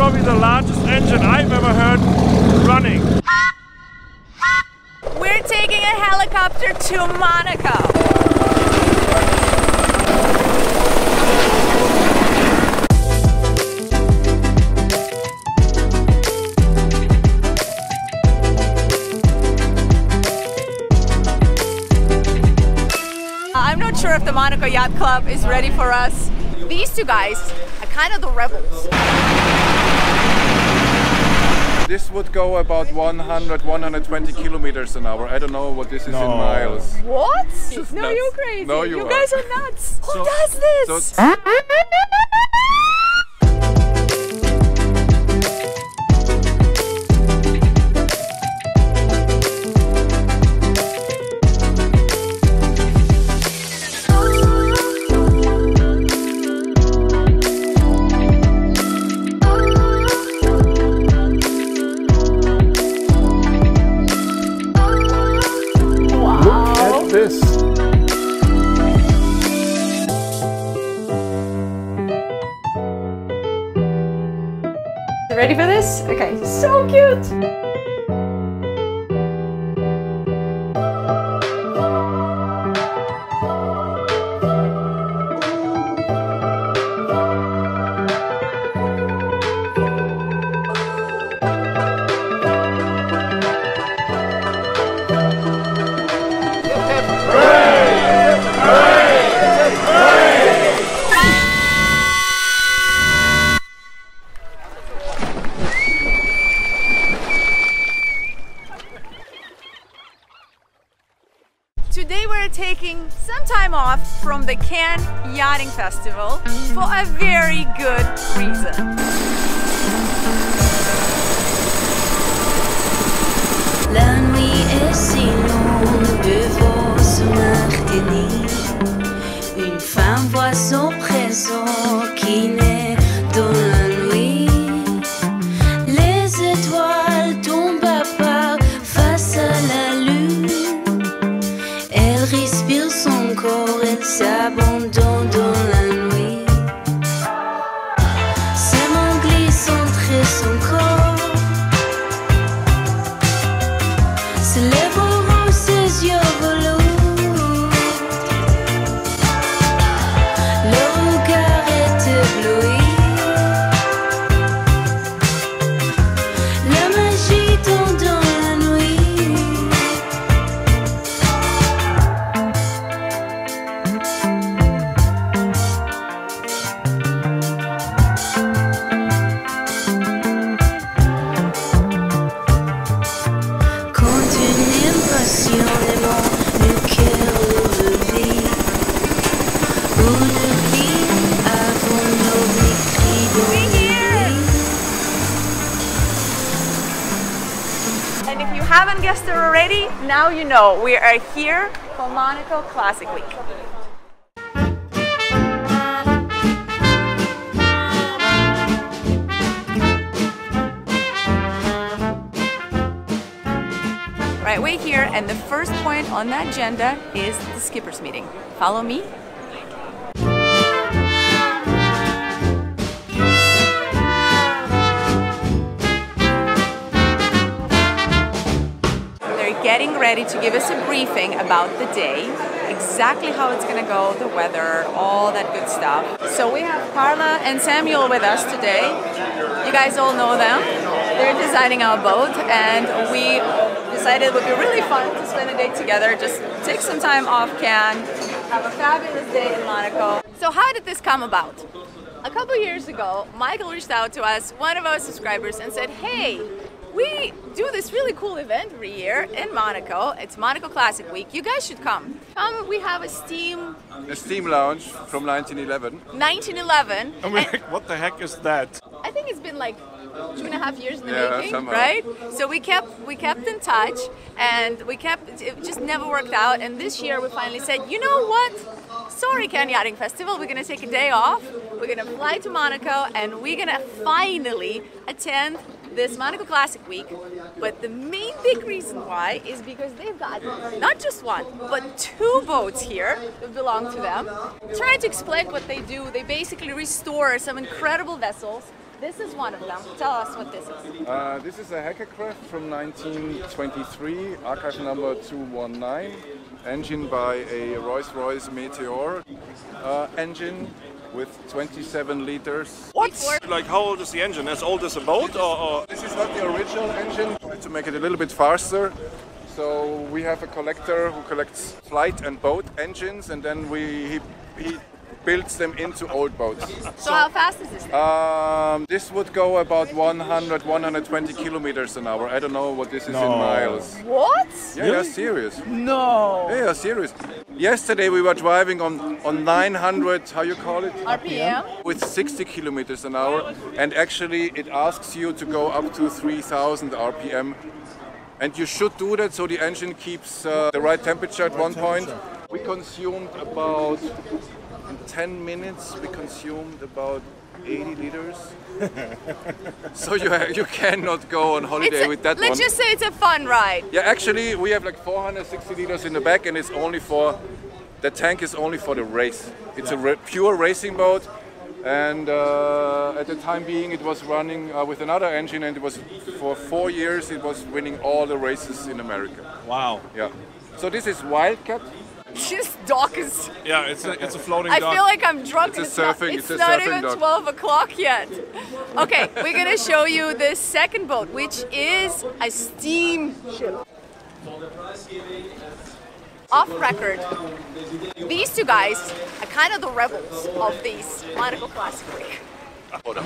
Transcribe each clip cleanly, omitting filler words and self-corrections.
probably the largest engine I've ever heard running. We're taking a helicopter to Monaco. Sure if the Monaco Yacht Club is ready for us. These two guys are kind of the rebels. This would go about 100, 120 kilometers an hour. I don't know what this is in miles. What? Just no, nuts. You're crazy. No, you guys are nuts. Who does this? So ready for this? Okay, so cute! Today we're taking some time off from the Cannes Yachting Festival for a very good reason. Une femme voit son présent qui naît dans la nuit. Les étoiles tombent à part face à la lune. Elle respire son corps, elle s'abandonne dans la nuit. Ses mains glissent entre son corps. Ses lèvres rouges, ses yeux velours. Le regard est ébloui. La magie tombe dans la nuit. And if you haven't guessed it already, now you know we are here for Monaco Classic Week. Right, we're here and the first point on the agenda is the skipper's meeting. Follow me. Getting ready to give us a briefing about the day, exactly how it's gonna go, the weather, all that good stuff. So we have Carla and Samuel with us today. You guys all know them. They're designing our boat and we decided it would be really fun to spend a day together, just take some time off Cannes, have a fabulous day in Monaco. So how did this come about? A couple years ago, Michael reached out to us, one of our subscribers, and said, hey, we do this really cool event every year in Monaco. It's Monaco Classic Week. You guys should come. We have a steam lounge from 1911. 1911. And we're like, what the heck is that? I think it's been like 2.5 years in the making, somehow. Right? So we kept in touch, and it just never worked out. And this year we finally said, you know what? Sorry, Cannes Yachting Festival. We're gonna take a day off. We're gonna fly to Monaco, and we're gonna finally attend this Monaco Classic Week, but the main big reason why is because they've got not just one, but two boats here that belong to them. Trying to explain what they do, they basically restore some incredible vessels This is one of them. Tell us what this is. This is a Hacker Craft from 1923, archive number 219, engine by a Rolls-Royce Meteor engine with 27 liters. What? Like, how old is the engine? As old as a boat? Or? This is not the original engine. I tried to make it a little bit faster. So we have a collector who collects flight and boat engines, and then he builds them into old boats. So how fast is this thing? This would go about 100, 120 kilometers an hour. I don't know what this is in miles. What? Yeah, really? You're serious. No. Yeah, you're serious. Yesterday we were driving on 900, how you call it? RPM. With 60 kilometers an hour, and actually it asks you to go up to 3,000 RPM. And you should do that so the engine keeps the right temperature at one point. We consumed about, in 10 minutes, we consumed about 80 liters. So you cannot go on holiday with that one. Let's just say it's a fun ride. Yeah, actually we have like 460 liters in the back, and it's only for, the tank is only for the race. It's a pure racing boat. And at the time being, it was running with another engine, and it was for 4 years. It was winning all the races in America. Wow! Yeah. So this is Wildcat. This dock is. Yeah, it's a floating dock. I feel like I'm drunk. It's a surfing. It's not even 12 o'clock yet. Okay, we're gonna show you the second boat, which is a steamship. Off record, these two guys are kind of the rebels of these Monaco Classic Week. Oh, no.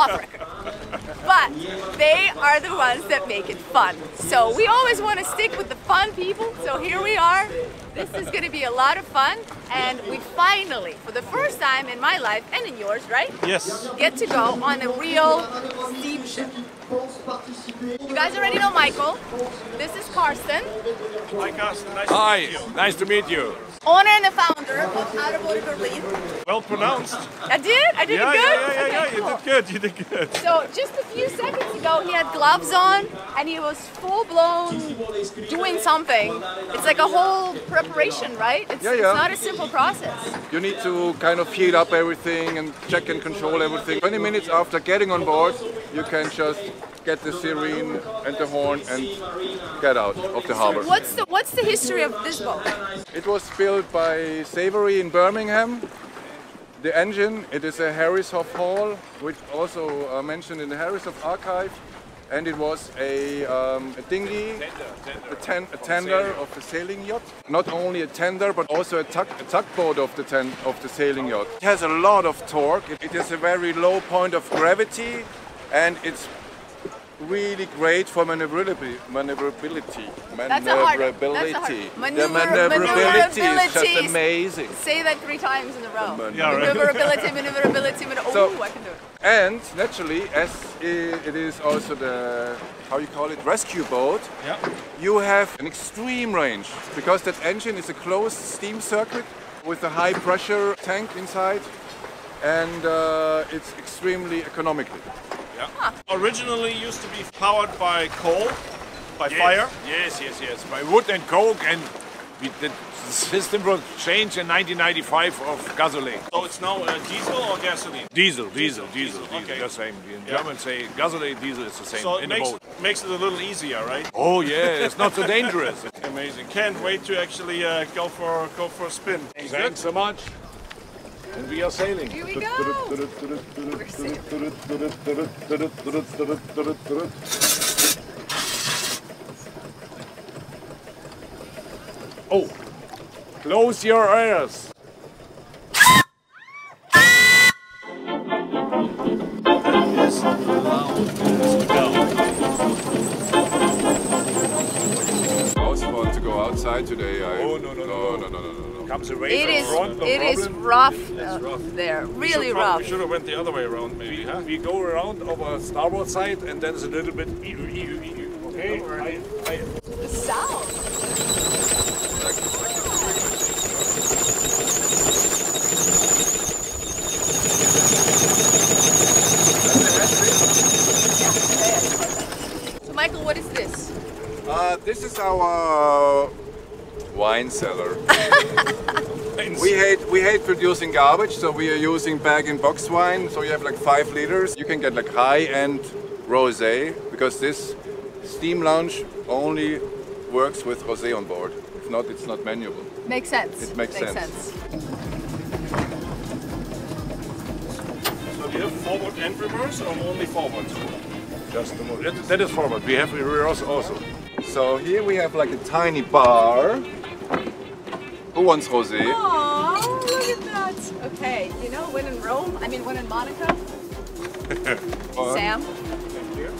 Off record. But they are the ones that make it fun. So we always want to stick with the fun people. So here we are. This is going to be a lot of fun. And we finally, for the first time in my life and in yours, right? Yes. Get to go on a real steamship. You guys already know Michael. This is Carsten. Hi, Carsten. Nice to meet you. Nice to meet you. Owner and the founder of Autoboote Berlin. Well pronounced. I did? I did good? Yeah, you did good. You did good. So just a few seconds ago, he had gloves on and he was full-blown doing something. It's like a whole preparation, right? It's not a simple process. You need to kind of heat up everything and check and control everything. 20 minutes after getting on board, you can just get the steering and the horn and get out of the harbor. What's the history of this boat? It was built by Savory in Birmingham. The engine, it is a Herreshoff Hall, which also mentioned in the Herreshoff archive, and it was a dinghy, a tender of the sailing yacht. Not only a tender, but also a tugboat of the sailing yacht. It has a lot of torque. It is a very low point of gravity, and it's really great for maneuverability. The maneuverability is just amazing. Say that 3 times in a row. Maneuverability. So, I can do it. And naturally, as it is also the, how you call it, rescue boat, you have an extreme range, because that engine is a closed steam circuit with a high pressure tank inside, and it's extremely economical. Yeah. Huh. Originally used to be powered by coal, by fire. Yes. By wood and coke, and the system was changed in 1995 of gasoline. So it's now diesel or gasoline? Diesel. Okay. The same. In German say gasoline, diesel is the same. So it makes it a little easier, right? Oh yeah, it's not so dangerous. It's amazing. Can't wait to actually go for a spin. Thanks so much. And we are sailing. Here we go! We're sailing. Oh! Close your ears! I also want to go outside today. No. It is rough there, really rough. We should have went the other way around, maybe. We go around our starboard side, and then it's a little bit. Okay. The sound. So, Michael, what is this? This is our wine cellar. wines. We hate producing garbage, so we are using bag-in-box wine. So you have like 5 liters. You can get like high-end rosé, because this steam lounge only works with rosé on board. If not, it's not menuable. Makes sense. It makes sense. So do you have forward and reverse, or only forward? Just the moment. That is forward. We have reverse also. So here we have like a tiny bar. Who wants rosé? Oh, look at that! Okay, you know, when in Rome, I mean, when in Monaco. Sam. Thank you.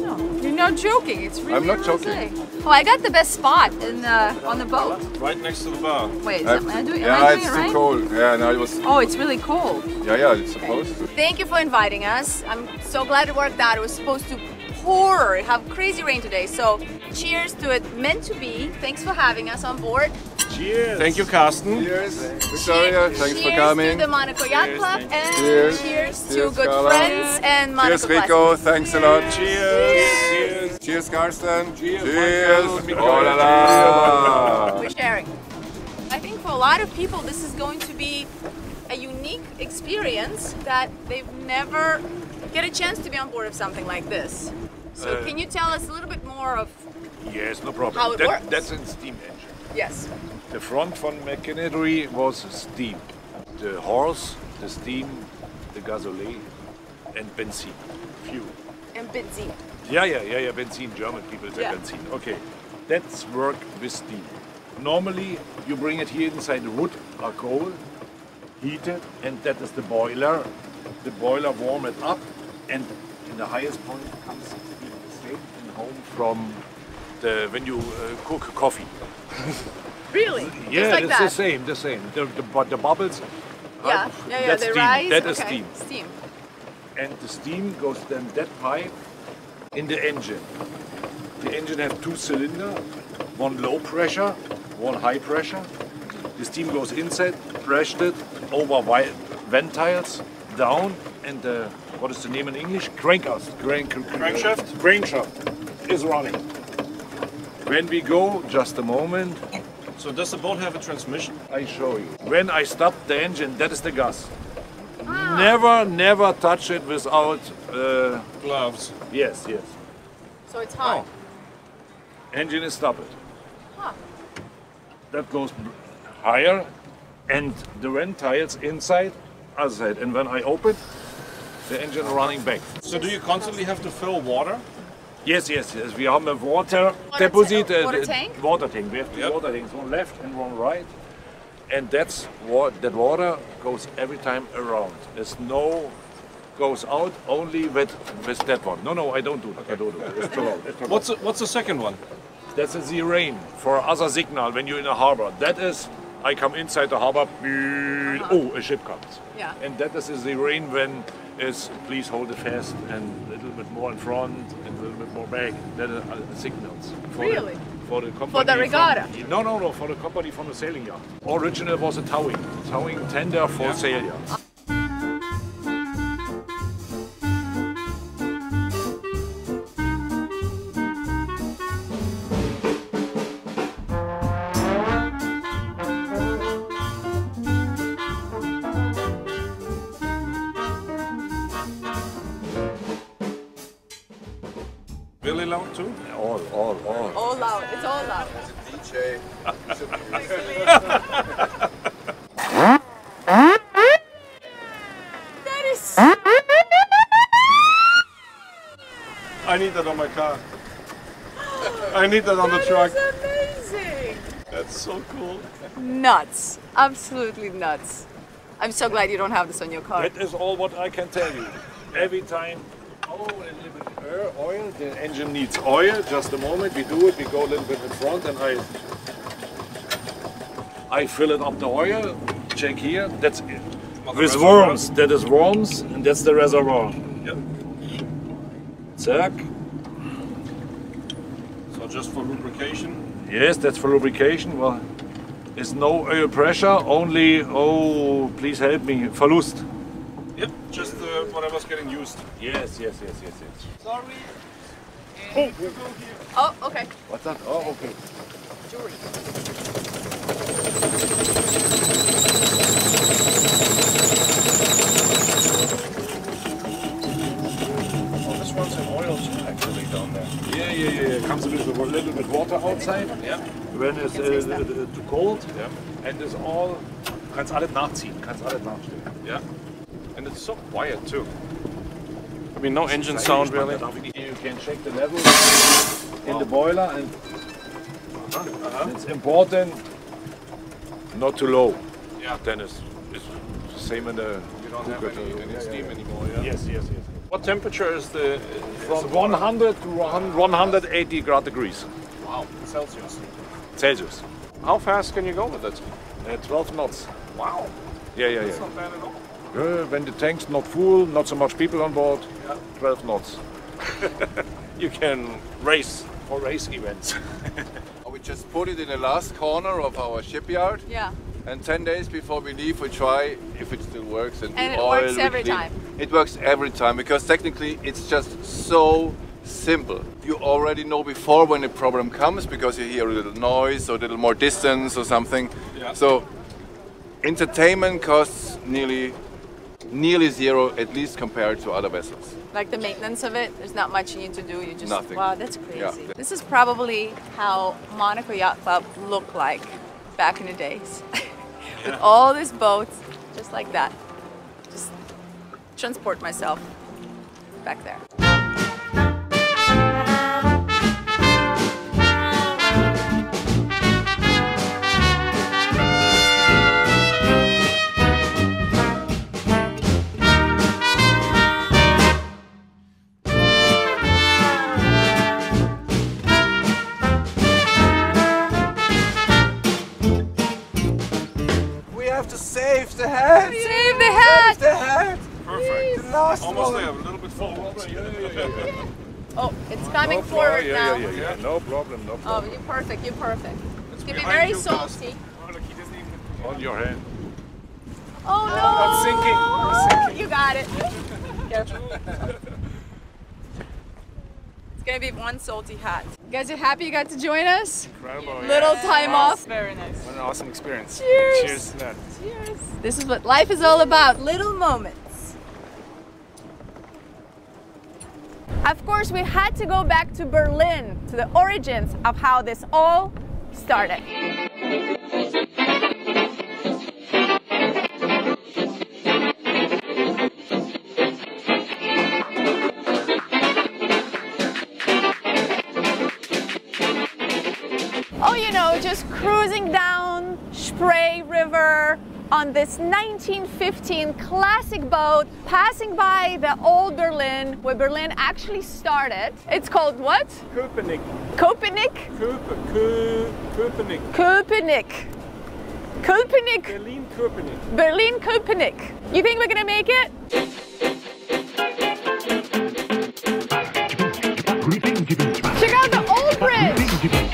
No, you're not joking. It's really. I'm not joking. Oh, I got the best spot in on the boat. Right next to the bar. Wait, am I doing it right? Yeah, it's too cold. Yeah, no, it was. Oh, it's really cold. Yeah, yeah, it's supposed to. Thank you for inviting us. I'm so glad it worked out. It was supposed to. Horror, have crazy rain today, so cheers to it. Meant to be. Thanks for having us on board. Cheers. Thank you, Carsten. Cheers. Victoria, thanks for coming. Cheers to the Monaco Yacht Club, and cheers to good Carla. Friends and Monaco. Cheers, Rico. Thanks a lot. Cheers. Cheers, Carsten. Cheers. Oh la la. We're sharing. I think for a lot of people, this is going to be a unique experience that they've never get a chance to be on board of something like this. So can you tell us a little bit more of how it works? That's a steam engine. Yes. The front von machinery was steam. The horse, the steam, the gasoline, and benzene, fuel. And benzene. Yeah, benzene, German people say benzene. Okay, that's worked with steam. Normally you bring it here inside the wood or coal, heat it, and that is the boiler. The boiler warm it up, and in the highest point comes straight and home from the when you cook coffee. Really? Yeah, like it's the same. The bubbles. That's steam. Rise. That is steam. And the steam goes down that pipe in the engine. The engine has 2 cylinders, one low pressure, one high pressure. The steam goes inside, pressured over ventiles. Down, and what is the name in English? Crankshaft? Crankshaft is running. When we go, just a moment. So does the boat have a transmission? I show you. When I stop the engine, that is the gas. Ah. Never touch it without gloves. Yes. So it's hot. Oh. Engine is stopped. Huh. That goes higher, and the ventiles inside. And when I open, the engine running back. So do you constantly have to fill water? Yes. We have a water deposit. Water tank. We have two water tanks, one left and one right. And that's what that water goes every time around. There's no goes out only with that one. No, I don't do that. Okay. I don't do that. It's too loud. What's the second one? That's the rain for other signal when you're in a harbor. That is. I come inside the harbor, oh, a ship comes. Yeah. And that is the rain when it's please hold it fast and a little bit more in front and a little bit more back. That are signals. For the regatta? No, for the company from the sailing yard. Original was a towing tender for sail yards. Really loud too? All. All loud. It's all loud. It's a DJ. That is. I need that on my car. I need that on the truck. That's amazing. That's so cool. Nuts. Absolutely nuts. I'm so glad you don't have this on your car. That is all what I can tell you. Every time. Oh, a little bit oil, the engine needs oil, just a moment, we do it, we go a little bit in front and I fill it up the oil, check here, that's it. With worms, that is worms, and that's the reservoir. Yep. Zack. So just for lubrication? Yes, that's for lubrication. Well, there's no oil pressure, only, oh, please help me, Verlust. Yep, just whatever's getting used. Yes. Sorry. And go here. Oh, okay. What's that? Oh, okay. Jewelry. Oh, this one's in oil too, actually, down there. Yeah, yeah, yeah. It comes with a little bit water outside. Yeah. When it's too cold. Yeah. And it's all. Kannst alles nachziehen. Kannst alles nachstellen. Yeah. And it's so quiet too. I mean, no engine sound really. You can check the level in the boiler, and it's important not too low. Yeah. Then it's the same in the. You don't have any steam anymore. Yeah? Yes, yes, yes. What temperature is the? From 100 to 180 degrees. Wow. Celsius. Celsius. How fast can you go with it? 12 knots. Wow. Yeah, yeah, yeah. That's not bad at all. When the tank's not full, not so much people on board, yeah. 12 knots. You can race for race events. We just put it in the last corner of our shipyard. Yeah. And 10 days before we leave, we try if it still works. And it works every time. It works every time because technically it's just so simple. You already know before when a problem comes because you hear a little noise or a little more distance or something. Yeah. So entertainment costs nearly zero, at least compared to other vessels. Like the maintenance of it, there's not much you need to do, you just... Nothing. Wow, that's crazy. Yeah. This is probably how Monaco Yacht Club looked like back in the days. Yeah. With all these boats, just like that. Just transport myself back there. Almost there, a little bit forward. Yeah. Oh, it's coming forward now. Yeah, yeah, yeah. No problem, no problem. Oh, you're perfect, you're perfect. It's going to be very salty. Oh, look, he doesn't even... On your hand. Oh, no! That's sinking. Oh, you got it. Careful. It's going to be one salty hat. You guys are happy you got to join us? Incredible, yeah. Little time off. Very nice. What an awesome experience. Cheers. Cheers to that. Cheers. This is what life is all about, little moments. Of course, we had to go back to Berlin, to the origins of how this all started. Oh, you know, just cruising down Spree River on this 1915 classic boat, passing by the old Berlin, where Berlin actually started. It's called what? Köpenick. Köpenick? Köpenick. Köpenick. Köpenick. Berlin Köpenick. Berlin Köpenick. You think we're gonna make it? Check out the old bridge.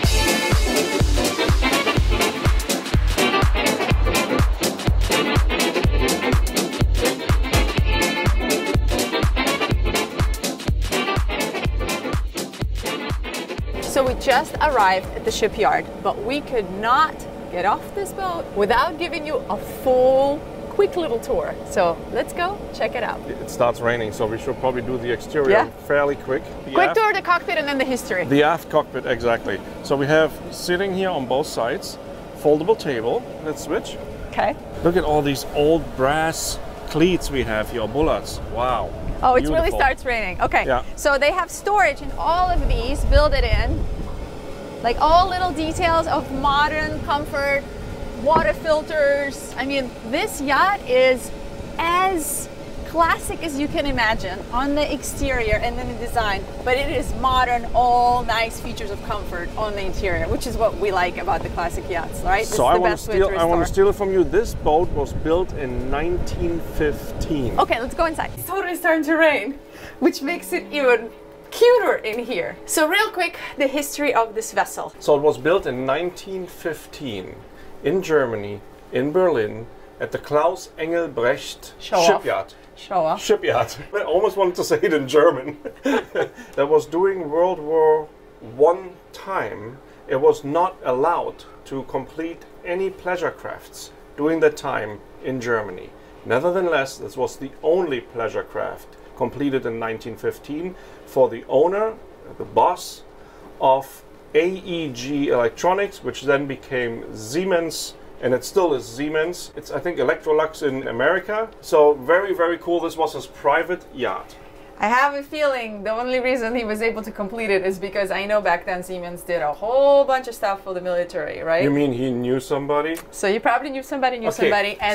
Just arrived at the shipyard, but we could not get off this boat without giving you a full, quick little tour. So let's go check it out. It starts raining, so we should probably do the exterior fairly quick. Quick tour of the cockpit and then the history. The aft cockpit, exactly. So we have sitting here on both sides, foldable table. Let's switch. Okay. Look at all these old brass cleats we have here, bullets. Wow. Oh, it really starts raining. Okay. Yeah. So they have storage in all of these, build it in. Like all little details of modern comfort, water filters. I mean, this yacht is as classic as you can imagine on the exterior and in the design, but it is modern, all nice features of comfort on the interior, which is what we like about the classic yachts, right? So I want to steal it from you. This boat was built in 1915. Okay, let's go inside. It's totally starting to rain, which makes it even cuter in here. So real quick, the history of this vessel. So it was built in 1915 in Germany, in Berlin, at the Klaus Engelbrecht shipyard. Shipyard. I almost wanted to say it in German. That was during World War I time. It was not allowed to complete any pleasure crafts during that time in Germany. Nevertheless, this was the only pleasure craft completed in 1915 for the owner, the boss of AEG Electronics, which then became Siemens, and it still is Siemens. It's, I think, Electrolux in America. So very, very cool. This was his private yacht. I have a feeling the only reason he was able to complete it is because I know back then Siemens did a whole bunch of stuff for the military, right? You mean he knew somebody? So he probably knew somebody, and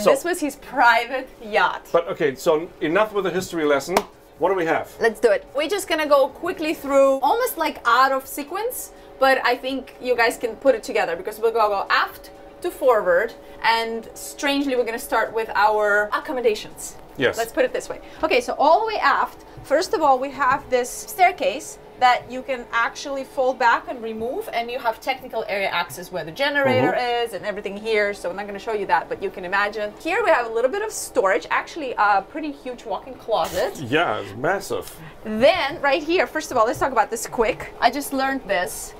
so this was his private yacht. But okay, so enough with the history lesson. What do we have? Let's do it. We're just gonna go quickly through, almost like out of sequence, but I think you guys can put it together because we'll go aft to forward, and strangely we're gonna start with our accommodations. Yes. Let's put it this way. Okay, so all the way aft, first of all, we have this staircase that you can actually fold back and remove, and you have technical area access where the generator is and everything here, so I'm not going to show you that, but you can imagine. Here we have a little bit of storage, actually a pretty huge walk-in closet. Yeah, it's massive. Then, right here, first of all, let's talk about this quick. I just learned this.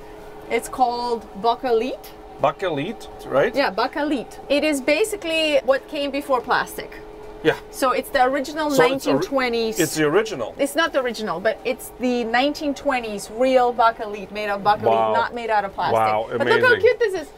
It's called Bakelite. Bakelite, right? Yeah, Bakelite. It is basically what came before plastic. Yeah. So it's the original 1920s. It's the original. It's not the original, but it's the 1920s real Bakelite, made of Bakelite, not made out of plastic. Wow, amazing. But look how cute this is.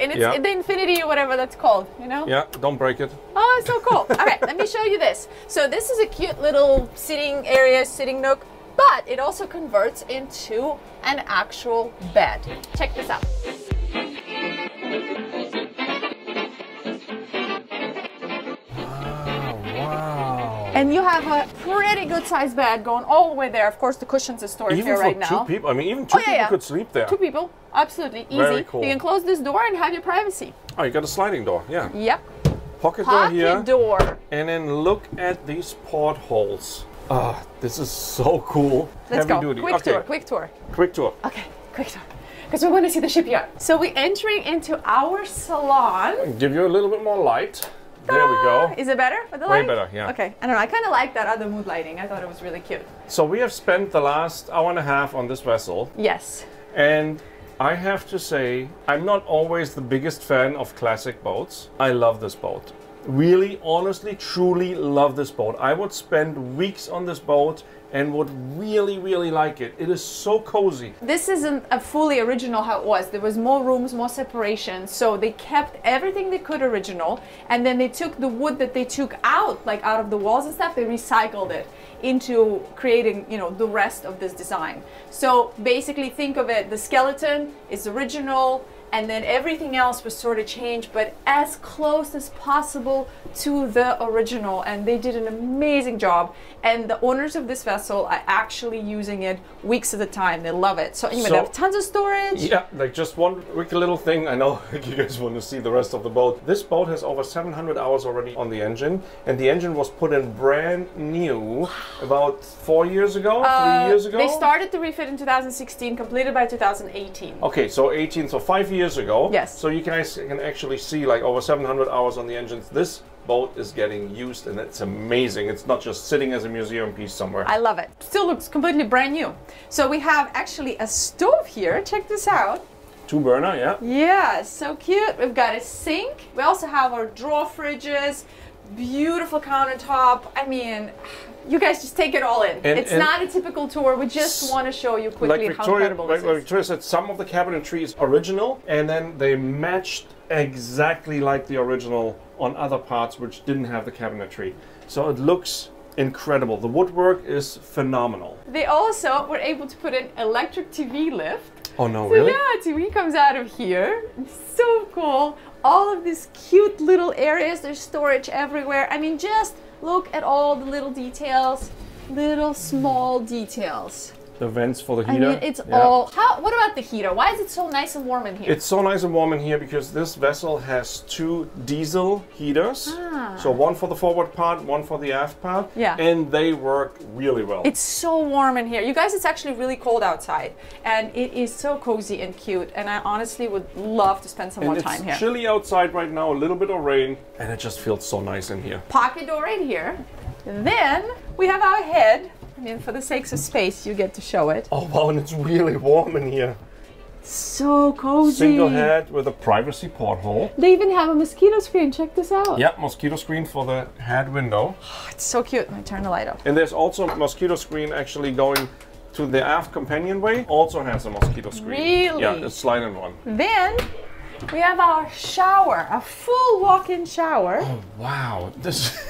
And it's the infinity or whatever that's called, you know? Yeah, don't break it. Oh, it's so cool. All right, let me show you this. So this is a cute little sitting area, sitting nook, but it also converts into an actual bed. Check this out. And you have a pretty good sized bed going all the way there. Of course, the cushions are stored even here right now. Even for two people, I mean, even two people could sleep there. Two people, absolutely easy. Very cool. You can close this door and have your privacy. Oh, you got a sliding door, yeah. Yep. Pocket door here. And then look at these portholes. Ah, this is so cool. Let's go. Heavy duty. Quick tour. Okay, quick tour. Because we want to see the shipyard. So we're entering into our salon. I'll give you a little bit more light. There we go. Is it better with the light? Way better, yeah. Okay, I don't know, I kind of like that other mood lighting. I thought it was really cute. So we have spent the last hour and a half on this vessel. Yes. And I have to say, I'm not always the biggest fan of classic boats. I love this boat. Really, honestly, truly love this boat. I would spend weeks on this boat and would really, really like it. It is so cozy. This isn't a fully original how it was. There was more rooms, more separation. So they kept everything they could original, and then they took the wood that they took out, like out of the walls and stuff, they recycled it into creating, you know, the rest of this design. So basically think of it, the skeleton is original, and then everything else was sort of changed, but as close as possible to the original. And they did an amazing job. And the owners of this vessel are actually using it weeks at a time. They love it. So anyway, they have tons of storage. Yeah, like just one quick little thing. I know you guys want to see the rest of the boat. This boat has over 700 hours already on the engine. And the engine was put in brand new about 4 years ago, 3 years ago. They started to refit in 2016, completed by 2018. Okay, so 18, so 5 years ago. Yes. So you guys can actually see like over 700 hours on the engines. This boat is getting used and it's amazing. It's not just sitting as a museum piece somewhere. I love it. Still looks completely brand new. So we have actually a stove here. Check this out. Two burner, yeah. Yeah, so cute. We've got a sink. We also have our drawer fridges, beautiful countertop. I mean, you guys just take it all in. And, it's not a typical tour. We just want to show you quickly like how incredible this is. Like Victoria said, some of the cabinetry is original, and then they matched exactly like the original on other parts which didn't have the cabinetry. So it looks incredible. The woodwork is phenomenal. They also were able to put an electric TV lift. Oh no, really? Yeah, TV comes out of here. It's so cool. All of these cute little areas. There's storage everywhere. I mean, just look at all the little details, little small details. The vents for the heater. I mean, it's all... What about the heater? Why is it so nice and warm in here? It's so nice and warm in here because this vessel has two diesel heaters. Ah. So one for the forward part, one for the aft part. Yeah. And they work really well. It's so warm in here. You guys, it's actually really cold outside. And it is so cozy and cute. And I honestly would love to spend some more time here. It's chilly outside right now, a little bit of rain. And it just feels so nice in here. Pocket door right here. Then we have our head. I mean, for the sakes of space, you get to show it. Oh, wow, and it's really warm in here. So cozy. Single head with a privacy porthole. They even have a mosquito screen. Check this out. Yeah, mosquito screen for the head window. Oh, it's so cute. Let me turn the light off. And there's also a mosquito screen actually going to the aft companionway. Also has a mosquito screen. Really? Yeah, a slide-in one. Then we have our shower, a full walk-in shower. Oh, wow. This,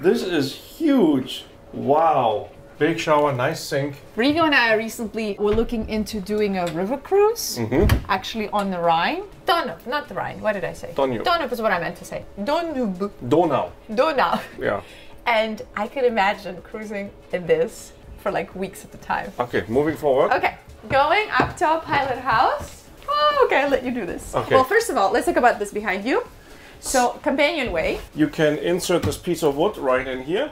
this is huge. Wow. Big shower, nice sink. Rigo and I recently were looking into doing a river cruise, actually on the Rhine. Donau, not the Rhine, what did I say? Danube. Danube is what I meant to say. Danube. Donau. Donau. Yeah. And I could imagine cruising in this for like weeks at a time. Okay, moving forward. Okay, going up to our pilot house. Oh, okay, I'll let you do this. Okay. Well, first of all, let's talk about this behind you. So, companionway. You can insert this piece of wood right in here.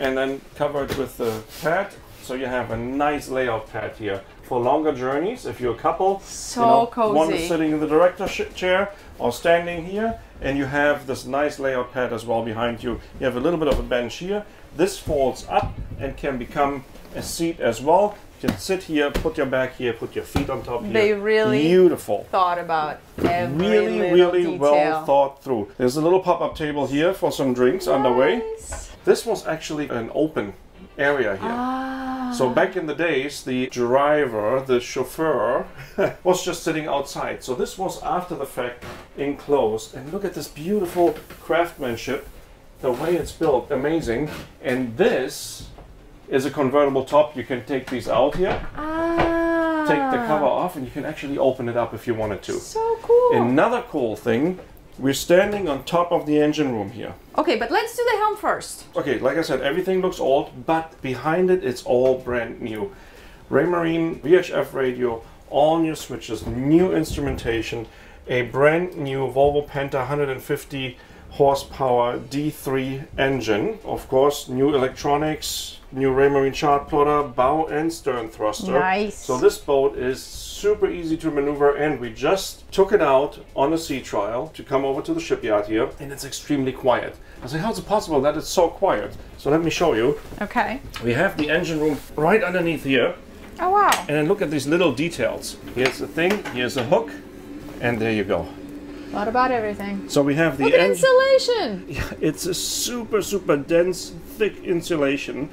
And then cover it with the pad, so you have a nice layout pad here for longer journeys. If you're a couple, so you know, cozy. One is sitting in the director's chair or standing here, and you have this nice layout pad as well behind you. You have a little bit of a bench here. This folds up and can become a seat as well. You can sit here, put your back here, put your feet on top here. They really beautiful. Thought about every really detail. Well thought through. There's a little pop-up table here for some drinks underway. This was actually an open area here. Ah. So back in the days, the driver, the chauffeur, was just sitting outside. So this was after the fact enclosed. And look at this beautiful craftsmanship, the way it's built, amazing. And this is a convertible top. You can take these out here, take the cover off, and you can actually open it up if you wanted to. So cool. Another cool thing, we're standing on top of the engine room here. Okay, but let's do the helm first. Okay, like I said, everything looks old, but behind it, it's all brand new. Raymarine, VHF radio, all new switches, new instrumentation, a brand new Volvo Penta 150 horsepower D3 engine. Of course, new electronics, new Raymarine chart plotter, bow and stern thruster. Nice. So this boat is super easy to maneuver, and we just took it out on a sea trial to come over to the shipyard here, and it's extremely quiet. I said, how's it possible that it's so quiet? So let me show you. Okay. We have the engine room right underneath here. Oh, wow. And then look at these little details. Here's the thing, here's a hook, and there you go. Thought about everything. So we have the look at insulation. Yeah, it's a super, super dense, thick insulation.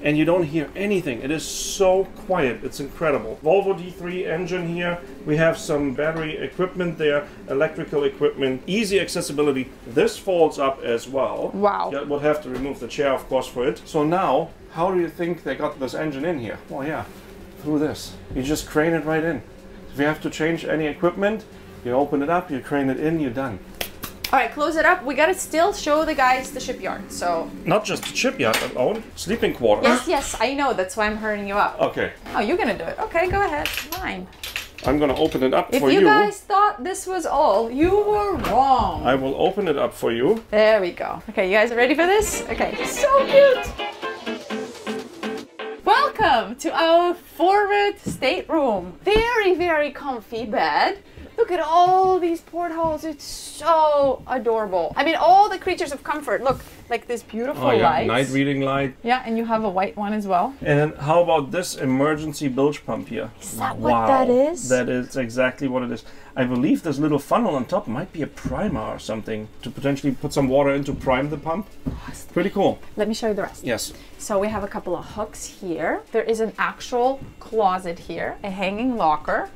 And you don't hear anything. It is so quiet, it's incredible. Volvo D3 engine here. We have some battery equipment there, electrical equipment, easy accessibility. This folds up as well. Wow. Yeah, we'll have to remove the chair, of course, for it. So now, how do you think they got this engine in here? Well, yeah, through this. You just crane it right in. If you have to change any equipment, you open it up, you crane it in, you're done. All right, close it up. We gotta still show the guys the shipyard, so. Not just the shipyard alone, sleeping quarters. Yes, yes, I know. That's why I'm hurrying you up. Okay. Oh, you're gonna do it. Okay, go ahead, fine. I'm gonna open it up for you. If you guys thought this was all, you were wrong. I will open it up for you. There we go. Okay, you guys ready for this? Okay, so cute. Welcome to our forward stateroom. Very, very comfy bed. Look at all these portholes, it's so adorable. I mean, all the creatures of comfort. Look, like this beautiful light. Night reading light. Yeah, and you have a white one as well. And then how about this emergency bilge pump here? Is that what that is? That is exactly what it is. I believe this little funnel on top might be a primer or something to potentially put some water in to prime the pump. Pretty cool. Let me show you the rest. Yes. So we have a couple of hooks here. There is an actual closet here, a hanging locker.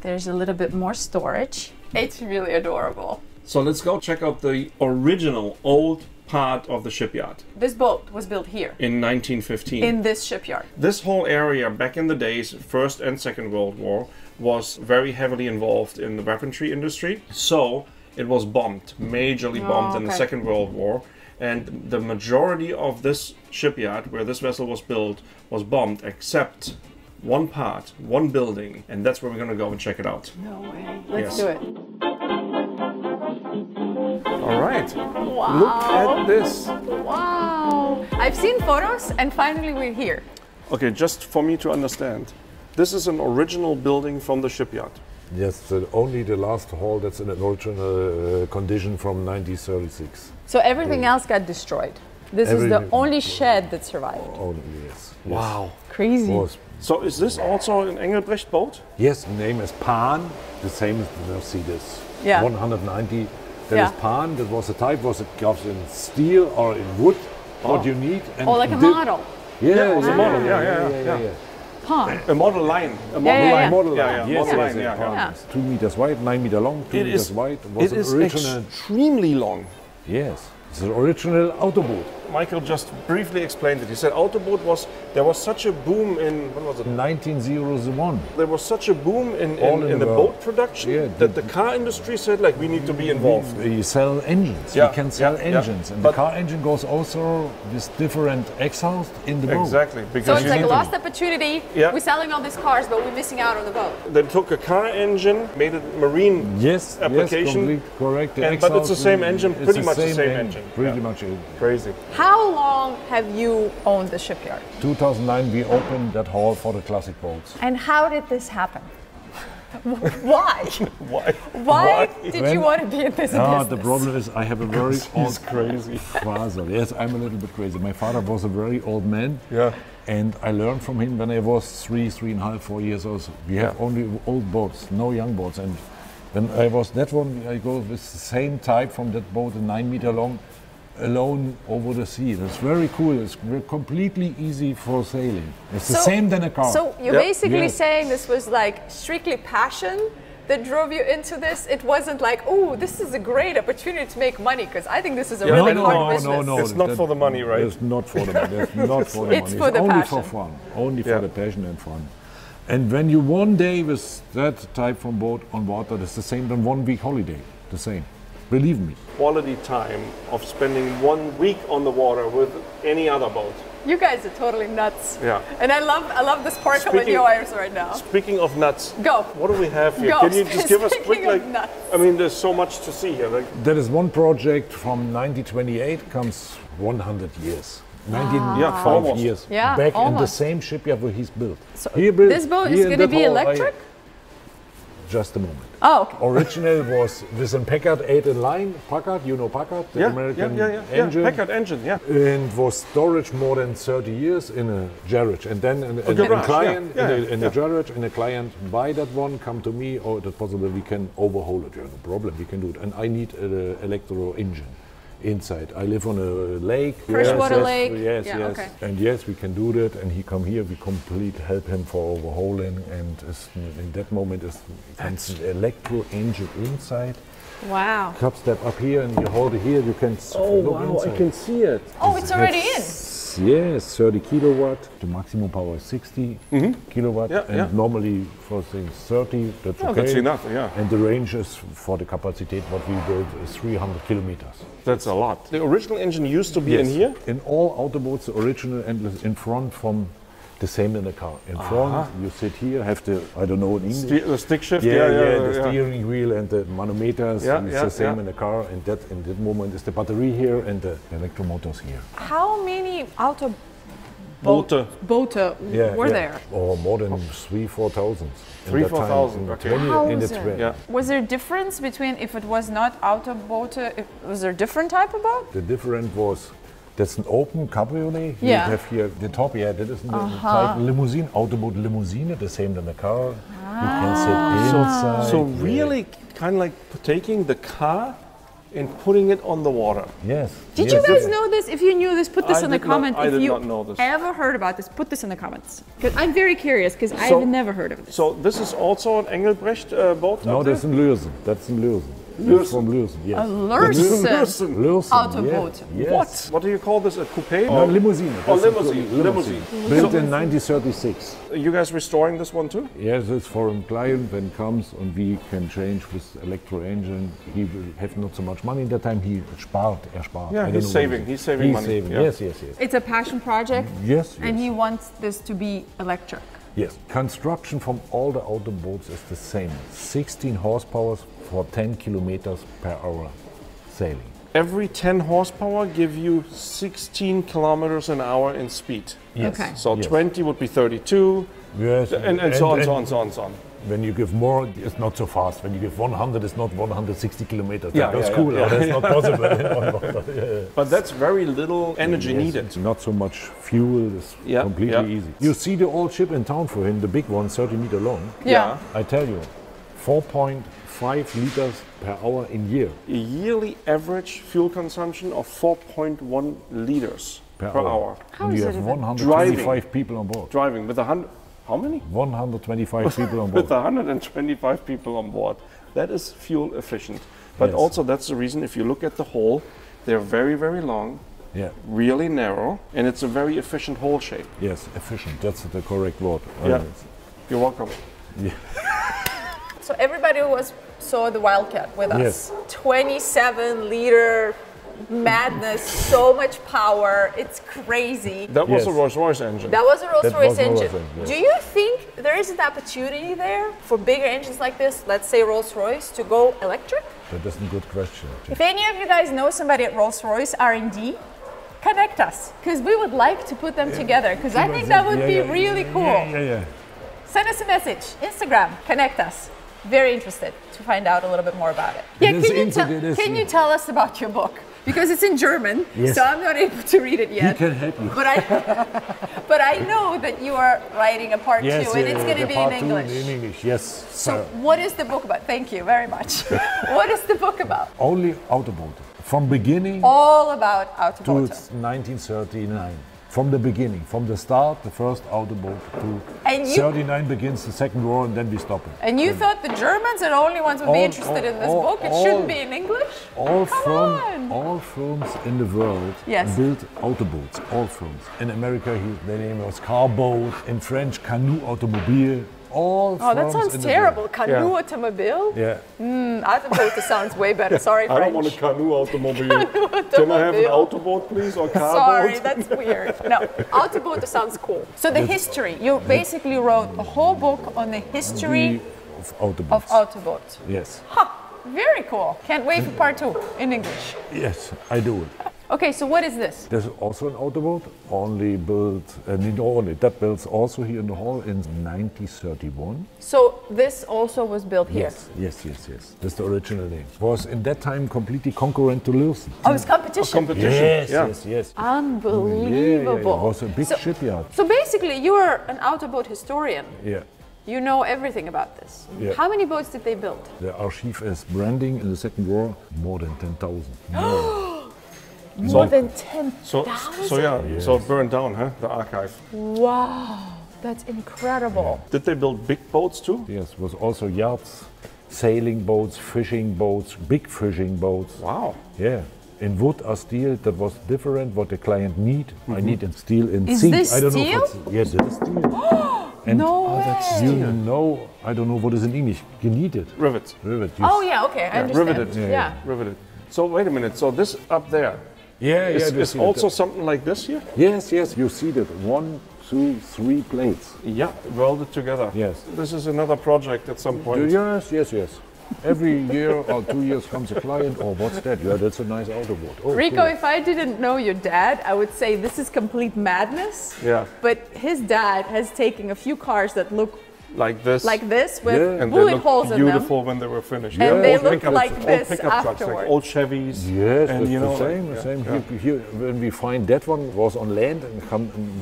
There's a little bit more storage. It's really adorable. So let's go check out the original old part of the shipyard. This boat was built here. In 1915. In this shipyard. This whole area back in the days, First and Second World War, was very heavily involved in the weaponry industry. So it was bombed, majorly bombed in the Second World War. And the majority of this shipyard where this vessel was built was bombed, except one part, one building, and that's where we're gonna go and check it out. No way. Let's do it. All right. Wow. Look at this. Wow. I've seen photos, and finally we're here. Okay, just for me to understand, this is an original building from the shipyard. Yes, only the last hall that's in an original condition from 1936. So everything else got destroyed. This is the only shed that survived. Only, yes. Wow. Crazy. Was. So is this also an Engelbrecht boat? Yes, the name is Pan, the same as the Mercedes. Yeah. 190. That yeah. is Pan, that was the type, was it comes in steel or in wood, oh. what you need. And like a model. Yeah, yeah, it was a model, yeah. Pan. A model line. A model line, yeah. 2 meters wide, 9 meters long, two meters wide. Was it is original. Extremely long. Yes, it's an original Autoboot. Michael just briefly explained it. He said Autoboot was, there was such a boom in, when was it? 1901. There was such a boom in the boat production that the car industry said, like, we need to be involved. We sell engines, we can sell engines. Yeah. And but the car engine goes also with different exhaust in the boat. Exactly. Because so it's like a lost opportunity. Yeah. We're selling all these cars, but we're missing out on the boat. They took a car engine, made it marine application. Yes, correct. The exhaust, but it's the same engine, pretty much the same engine. Pretty much it. Crazy. How long have you owned the shipyard? 2009 we opened that hall for the classic boats. And how did this happen? Why? Why did you want to be in this business? The problem is I have a very old crazy father. Yes, I'm a little bit crazy. My father was a very old man. Yeah. And I learned from him when I was three and a half, 4 years old. We have only old boats, no young boats. And when I was that one, I go with the same type from that boat, a 9 meter long, alone over the sea. That's very cool. It's completely easy for sailing. It's the same than a car. So you're basically saying this was like strictly passion that drove you into this? It wasn't like, oh, this is a great opportunity to make money, because I think this is a really hard business. No. It's not for the money, right? It's not for the money. It's not for the money. It's for the only passion. For fun. Only for the passion and fun. And when you one day with that type from boat on water, that's the same than 1 week holiday. The same. Believe me. Quality time of spending 1 week on the water with any other boat. You guys are totally nuts. Yeah. And I love the sparkle in your eyes right now. Speaking of nuts. Go. What do we have here? Go. Can you just give us quick, like, nuts. I mean, there's so much to see here. Like, there is one project from 1928 comes 100 years. 95 years back in the same shipyard where he's built. So he built this boat is going to be electric? Just a moment. Oh, okay. Original was this in Packard 8 in line. Packard, you know Packard, the American engine. Yeah, Packard engine, And was storage more than 30 years in a garage. And then a garage, and a client buy that one, come to me, or that's possible, we can overhaul it. Yeah, no problem, we can do it. And I need an electro engine inside. I live on a lake. Freshwater lake. Yes, yes. Okay. And yes, we can do that. And he come here, we complete help him for overhauling. And in that moment, it comes an electro engine inside. Wow. Cup step up here and you hold it here. You can look inside. I can see it. Oh, it's already in. Yes, 30 kilowatt. The maximum power is 60 kilowatt. Yeah, and normally for things 30, that's okay. That's enough, And the range is for the capacity what we built is 300 kilometers. That's a lot. The original engine used to be in here? In all Autoboats, the original endless in front from the same in the car. In front, you sit here, have the, I don't know, in English. The stick shift? The steering wheel and the manometers. Yeah, and it's the same in the car. And that in that moment is the battery here and the electromotors here. How many Autobote were there? Or more than 3,000-4,000. 3,000-4,000. Okay. Was there a difference between if it was not Autobote, was there a different type of boat? The different was, that's an open cabriolet. Yeah. You have here the top. Yeah, that is the type limousine, Autoboot limousine, the same than the car. You can sit inside. So really, kind of like taking the car and putting it on the water. Yes. Did you guys know this? If you knew this, put this in the comment. If you ever heard about this, put this in the comments. Because I'm very curious, because I've never heard of this. So this is also an Engelbrecht boat? No, that's in Lürssen. That's in Lürssen. Lürssen. Lürssen, yes. A Lürssen Autoboot. Yeah. Yes. What do you call this? A coupe? No, limousine. Oh, limousine. Built in 1936. Are you guys restoring this one too? Yes, it's for a client when comes and we can change with electro engine. He will have not so much money in that time. He spart. Yeah, he's saving money. Saving. Yeah. Yes. It's a passion project. Yes. And he wants this to be electric. Yes, construction from all the Autoboats is the same. 16 horsepower for 10 kilometers per hour sailing. Every 10 horsepower give you 16 kilometers an hour in speed. Yes. Okay. So 20 would be 32, yes. and so on. When you give more, it's not so fast. When you give 100, it's not 160 kilometers. Yeah, that's cool. Yeah. That's not possible. But that's very little energy needed. It's not so much fuel. It's completely easy. You see the old ship in town for him, the big one, 30 meter long. Yeah. I tell you, 4.5 liters per hour in year. A yearly average fuel consumption of 4.1 liters per hour. How is you have it 125 driving, people on board. Driving with 100. How many? 125 people on board. With 125 people on board. That is fuel efficient. But also that's the reason, if you look at the hull, they're very, very long, really narrow, and it's a very efficient hull shape. Yes, efficient. That's the correct word. Yeah. You're welcome. Yeah. So everybody who saw the Wildcat with us, 27-liter madness, so much power, it's crazy. That was a Rolls-Royce engine. That was a Rolls-Royce engine. Do you think there is an opportunity there for bigger engines like this, let's say Rolls-Royce, to go electric? That is a good question. If any of you guys know somebody at Rolls-Royce R&D, connect us, because we would like to put them together, because I think that would be really cool. Send us a message, Instagram, connect us. Very interested to find out a little bit more about it. Yeah, can you tell us about your book? Because it's in German, so I'm not able to read it yet. He can help you. But I know that you are writing a part two, and it's going to be in English. In English, yes. So what is the book about? Thank you very much. What is the book about? Only Autoboote. From beginning. All about Autoboote. To 1939. From the beginning, from the start, the first Autoboot to 39 begins the Second War, and then we stop it. And you thought the Germans are the only ones would be interested in this book? It shouldn't be in English? All firms in the world built Autoboots, all firms. In America, the name was Carboat, in French, Canut Automobile. Oh, that sounds terrible. Canut automobile? Yeah. Autoboot sounds way better. Sorry, French. I don't want a Canut automobile. Can I have an Autoboot, please, or car boat? Sorry, that's weird. No, Autoboot sounds cool. So the history. You basically wrote a whole book on the history of Autoboot. Yes. Huh, very cool. Can't wait for part two in English. Yes, I do. Okay, so what is this? There's also an Autoboot, only built, that built also here in the hall in 1931. So this also was built here? Yes. That's the original name. It was in that time completely concurrent to Lürssen. Oh, it's competition? Yes. Unbelievable. It was a big shipyard. So basically, you are an Autoboot historian. Yeah. You know everything about this. Yeah. How many boats did they build? The archive is branding in the Second War, more than 10,000. More than 10,000? So it burned down, huh? The archive. Wow, that's incredible. Yeah. Did they build big boats too? Yes, it was also yachts, sailing boats, fishing boats, big fishing boats. Wow. Yeah, in wood or steel, that was different what the client need. I need in steel, in zinc. Is this steel? Yes, it is steel. And I don't know what is in English. You need it. Rivet. Rivet. I understand. Riveted. Riveted. So wait a minute. So this up there. It's also something like this here? Yes. You see that. 1, 2, 3 plates. Yeah, welded together. Yes. This is another project at some point. Yes. Every year or 2 years comes a client, what's that? Yeah, that's a nice Autoboot. Oh, Rico, cool. If I didn't know your dad, I would say this is complete madness. Yeah. But his dad has taken a few cars that look like this with bullet holes in them. Beautiful when they were finished. And they look like this afterwards. Like old Chevys. Yes, and you know, the same. Here, when we find that one was on land and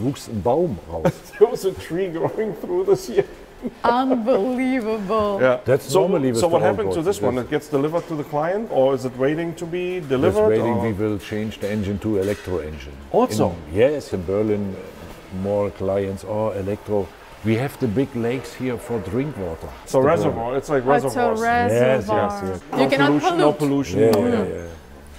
wuchs ein Baum raus. There was a tree growing through this year. Unbelievable. Yeah. That's normally so what happens to this one? It gets delivered to the client, or is it waiting to be delivered? It's waiting. We will change the engine to electro engine. Also? In Berlin, more clients are electro. We have the big lakes here for drink water. So reservoir, it's like reservoirs. Yes. You cannot pollute. No pollution. Yeah.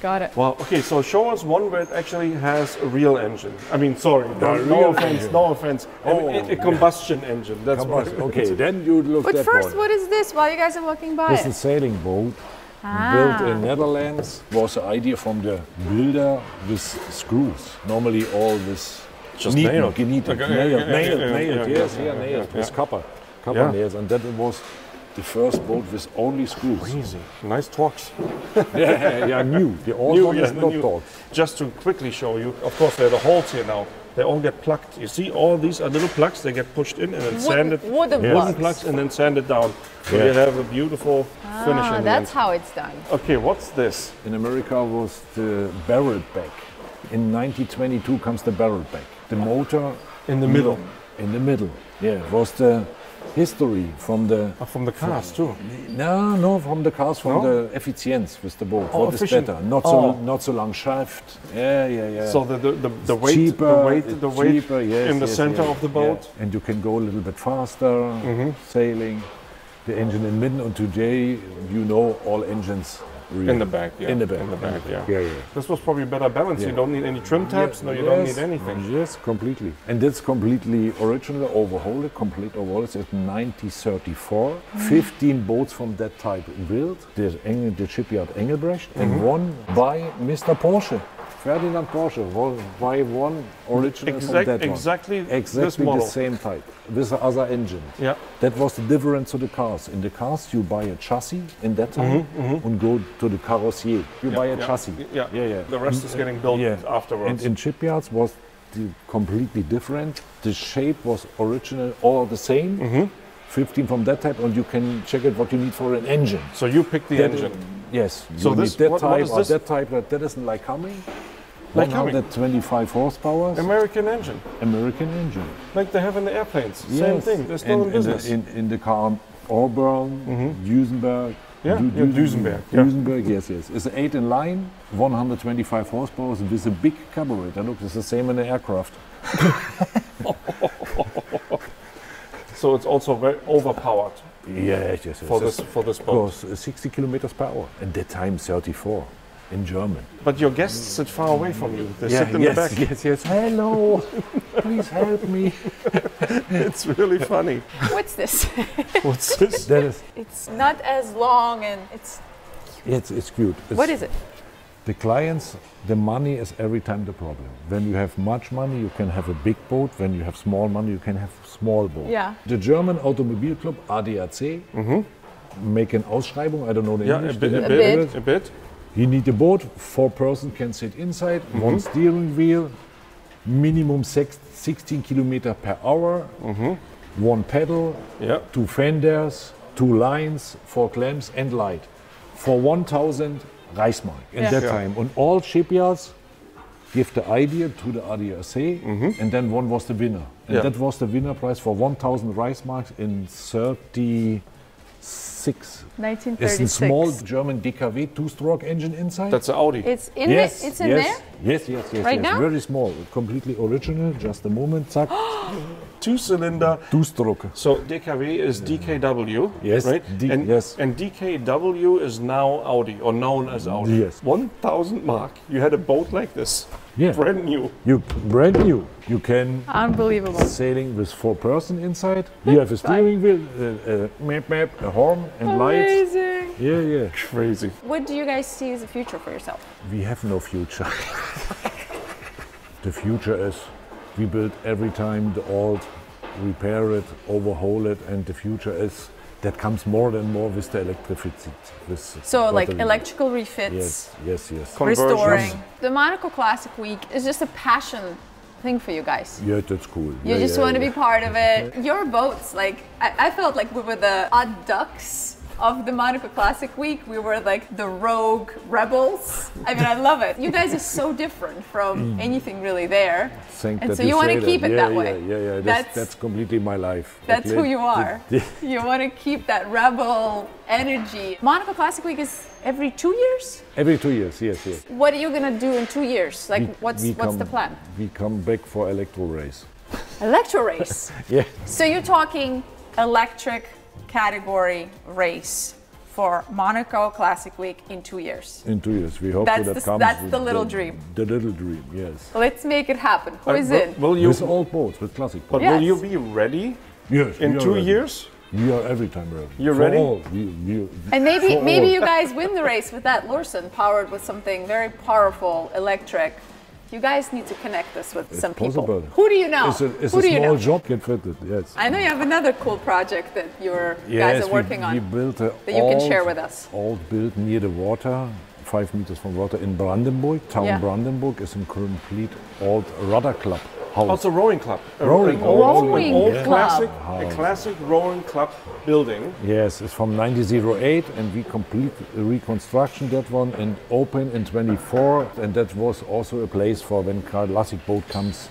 Got it. Well, okay, so show us one where it actually has a real engine. I mean, sorry, no offense. Oh, a combustion engine, that's right. Okay, then you would look at that. But first, what is this while you guys are walking by? This is a sailing boat built in Netherlands. Was an idea from the builder with screws. Normally all this nailed with copper nails. And that was the first boat with only screws. Crazy. Nice torques. New. The old one is not torques. Just to quickly show you, of course, there are the holes here now. they all get plucked. You see, all these are little plugs. They get pushed in and then sanded. Wooden plugs and then sanded down. So you have a beautiful finish. Ah, that's how it's done. Okay, what's this? In America was the barrel back. In 1922 comes the barrel back. The motor in the middle. In the middle. Yeah, was the history from the from the cars too. No, from the cars, from the efficiency with the boat. What is better? Not so long shaft. Yeah. So the weight, cheaper, the weight cheaper, in the center of the boat, and you can go a little bit faster sailing. The engine in mid, and today you know all engines. In the back, In the back. This was probably better balance. You don't need any trim tabs. No, you don't need anything. Yes, completely. And that's completely original, overhauled, complete overhaul. It's 1934. 15 boats from that type built. The shipyard Engelbrecht, and one by Mr. Porsche. Ferdinand Porsche, by one original exactly the same type, with other engine. Yeah. That was the difference to the cars. In the cars you buy a chassis in that time and go to the carrossier. You buy a chassis. Yeah. The rest is getting built afterwards. And in shipyards was completely different. The shape was original, all the same. 15 from that type, and you can check it what you need for an engine. So you pick the engine. Yes. So you need that type or that type. That isn't like coming. Like 125 horsepower. American engine. Like they have in the airplanes. Yes. Same thing. They're still in business. In the car, Auburn, Duesenberg. Yeah, Duesenberg. Duesenberg, yes. It's 8 in line, 125 horsepower with a big carburetor. Look, it's the same in the aircraft. So it's also very overpowered. Yes. For this boat. It was 60 kilometers per hour. At that time, 34 in German. But your guests sit far away from you. They sit in the back. Yes. Hello, please help me. It's really funny. What's this? That is. It's not as long and it's. It's cute. What is it? The clients, the money is every time the problem. When you have much money, you can have a big boat. When you have small money, you can have small boat. Yeah. The German automobile club, ADAC, make an Ausschreibung. I don't know the English. A bit. You need a boat. 4 person can sit inside. 1 steering wheel. Minimum 16 kilometer per hour. 1 pedal. Yeah. 2 fenders. 2 lines. 4 clamps and light. For 1,000. Reichsmark in that time, and all shipyards give the idea to the ADAC, and then one was the winner, and that was the winner prize for 1,000 Reichsmarks in 1936. It's a small German DKW 2-stroke engine inside. That's an Audi. It's in there. It's in there. Yes. Right now, very small, completely original. Just a moment, zack. 2-cylinder. 2-stroke. So DKW is DKW, right? And DKW is now Audi, or known as Audi. Yes. 1,000 mark. You had a boat like this. Yeah. Brand new. You can. Unbelievable. Sailing with 4 person inside. You have a steering wheel, a horn and lights. Amazing. Yeah. Crazy. What do you guys see as the future for yourself? We have no future. The future is. We build every time the old, repair it, overhaul it, and the future is that comes more and more with the electricity. So like electrical refits. Yes. Restoring. The Monaco Classic Week is just a passion thing for you guys. Yeah, that's cool. You just want to be part of it. Your boats, like I felt like we were the odd ducks of the Monaco Classic Week. We were like the rogue rebels. I mean, I love it. You guys are so different from anything really there. So you want to keep it that way. Yeah. That's completely my life. That's who you are. You want to keep that rebel energy. Monaco Classic Week is every 2 years? Every 2 years, yes. What are you going to do in 2 years? Like, what's the plan? We come back for electro race. Electro race? Yeah. So you're talking electric category race for Monaco Classic Week in 2 years. In 2 years, we hope that comes. That's the little dream. The little dream, yes. Let's make it happen. Who is in? With old boats, with classic boats. But will you be ready? Yes. In 2 years? We are every time ready. You're ready? And maybe you guys win the race with that Lürssen powered with something very powerful, electric. You guys need to connect this with some people. Who do you know? It's a small job. Get fitted, yes. I know you have another cool project that your guys are working on. We built that you can share with us. Old built near the water, 5 meters from water in Brandenburg. Town Brandenburg is a complete old rudder club. Hall. Also rowing club. A classic rowing club building. Yes, it's from 1908 and we complete reconstruction that one and open in 24, and that was also a place for when classic boat comes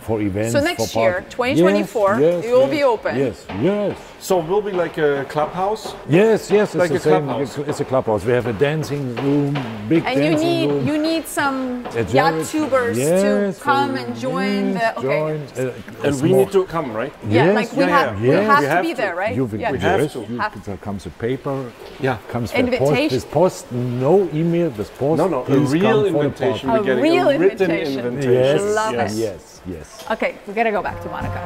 for events. So next year, 2024, it will be open. Yes, yes. So it will be like a clubhouse? Yes, yes, like it's a clubhouse. It's a clubhouse. We have a dancing room, big dancing room. And you need some yachtubers to come and join the... And we need to come, right? Yeah, like we have to be there, right? We have to. There comes a paper, comes invitation. Post, no email, this post. No, no, a real invitation. We're getting a written invitation. Yes, love it. Yes, yes. Okay, we gotta go back to Monaco.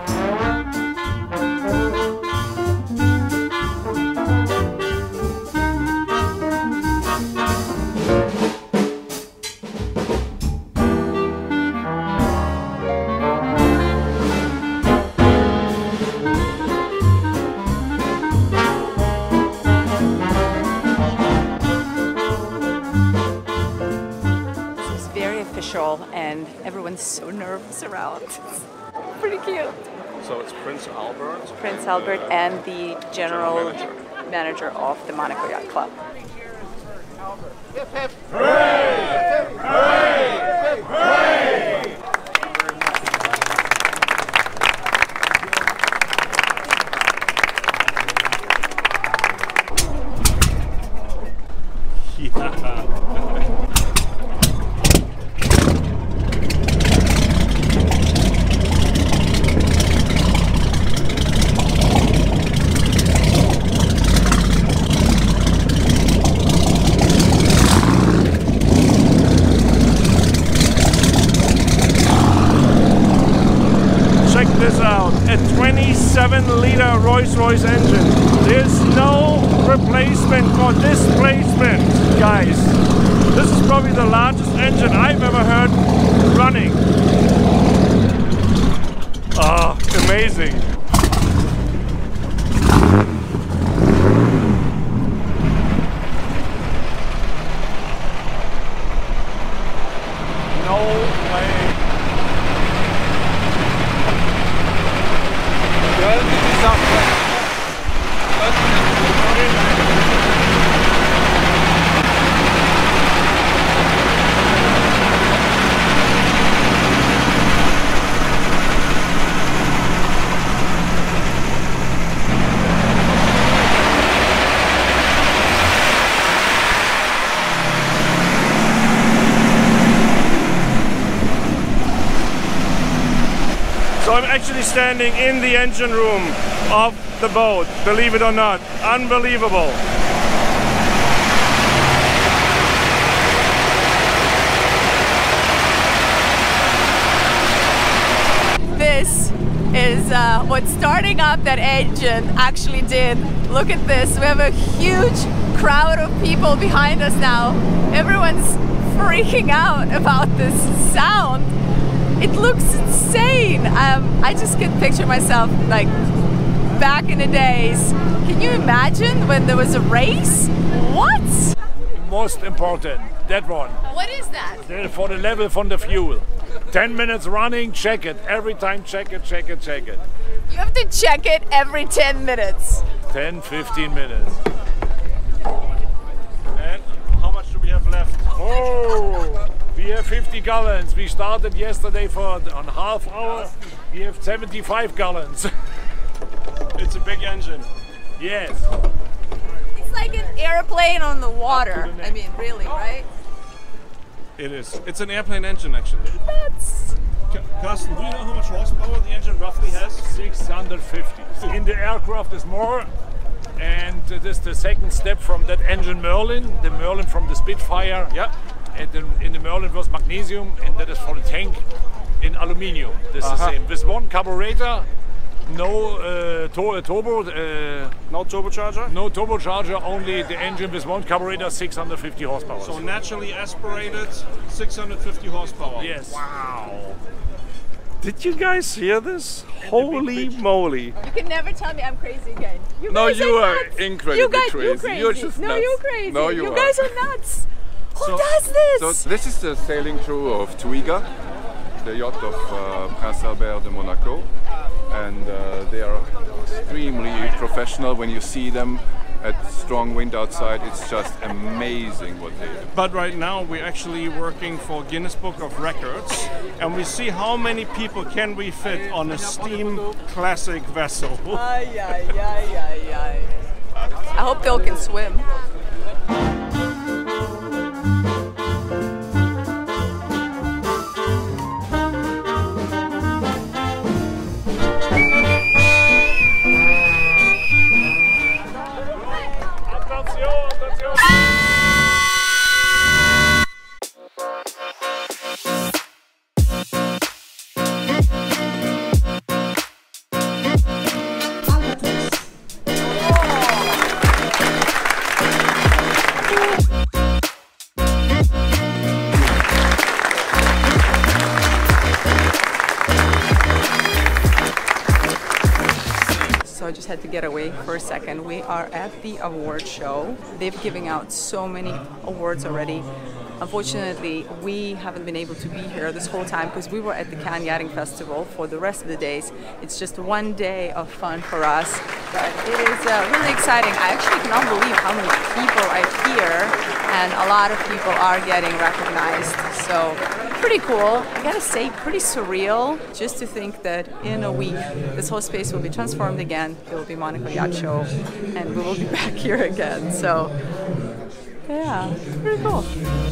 This is very official and everyone's so nervous around. Pretty cute. So it's Prince Albert. Prince Albert and the general manager of the Monaco Yacht Club. Hip, hip. Hooray! Hooray! Hooray! Hooray! Rolls-Royce engine. There's no replacement for this placement, guys. This is probably the largest engine I've ever heard running. Ah, oh, amazing. Actually standing in the engine room of the boat, believe it or not. Unbelievable. This is what starting up that engine actually did. Look at this, we have a huge crowd of people behind us now. Everyone's freaking out about this sound. It looks insane. I just can picture myself like back in the days. Can you imagine when there was a race? What? Most important, that one. What is that? For the level from the fuel. 10 minutes running, check it. Every time, check it, check it, check it. You have to check it every 10 minutes. 10, 15 minutes. And how much do we have left? Oh! We have 50 gallons. We started yesterday for a half hour. We have 75 gallons. It's a big engine. Yes. It's like an airplane on the water. I mean, really, right? It is. It's an airplane engine, actually. That's... Carsten, do you know how much horsepower the engine roughly has? 650. In the aircraft there's more. And this is the second step from that engine Merlin. The Merlin from the Spitfire. Yeah. In the Merlin was magnesium, and that is for the tank in aluminium. This is the same. With one carburetor, no turbocharger, only the engine with one carburetor, 650 horsepower. So naturally aspirated, 650 horsepower. Yes. Wow. Did you guys hear this? Holy moly. You can never tell me I'm crazy again. You guys are nuts. Who does this? So this is the sailing crew of Twiga. the yacht of Prince Albert de Monaco, and they are extremely professional. When you see them at strong wind outside, it's just amazing what they do. But right now we're actually working for Guinness Book of Records, and we see how many people can we fit on a steam classic vessel. I hope they all can swim. Had to get away for a second. We are at the award show. They've given out so many awards already. Unfortunately, we haven't been able to be here this whole time because we were at the Cannes Yachting Festival for the rest of the days. It's just one day of fun for us, but it is really exciting. I actually cannot believe how many people are here, and a lot of people are getting recognized. So pretty cool. I gotta say, pretty surreal just to think that in a week this whole space will be transformed again. It will be Monaco Yacht Show, and we will be back here again. So yeah, pretty cool.